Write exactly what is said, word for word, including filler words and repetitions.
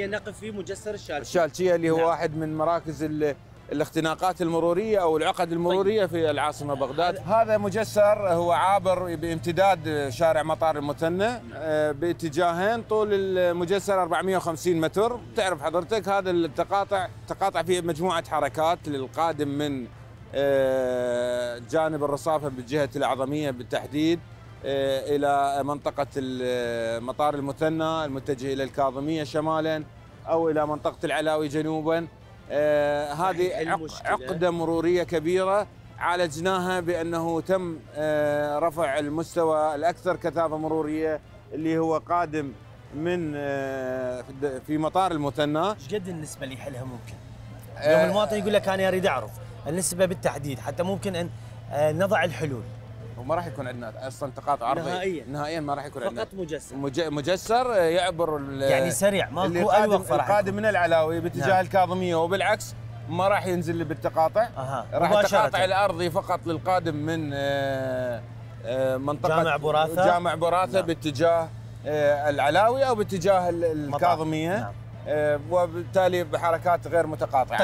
نقف في مجسر الشالجية. الشالجية اللي هو نعم. واحد من مراكز الاختناقات المرورية أو العقد المرورية طيب. في العاصمة بغداد. هذا مجسر هو عابر بامتداد شارع مطار المثنى نعم. باتجاهين، طول المجسر أربعمئة وخمسين متر. تعرف حضرتك هذا التقاطع تقاطع فيه مجموعة حركات للقادم من جانب الرصافة بجهة العظمية بالتحديد إلى منطقة مطار المثنى المتجه إلى الكاظمية شمالا أو إلى منطقة العلاوي جنوبا. هذه عقدة مرورية كبيرة عالجناها بأنه تم رفع المستوى الأكثر كثافة مرورية اللي هو قادم من في مطار المثنى. ايش قد النسبة اللي حلها ممكن؟ يوم المواطن يقول لك أنا أريد أعرف النسبة بالتحديد حتى ممكن أن نضع الحلول. وما راح يكون عندنا اصلا تقاطع عرضي نهائيا نهائيا ما راح يكون عندنا، فقط مجسر مج... مجسر يعبر يعني سريع، ما هو اي وقفه راح القادم من العلاوي باتجاه نعم. الكاظميه، وبالعكس ما راح ينزل بالتقاطع، راح التقاطع الارضي فقط للقادم من منطقه جامع براثه جامع براثه نعم. باتجاه العلاوي او باتجاه الكاظميه نعم. وبالتالي بحركات غير متقاطعه طيب.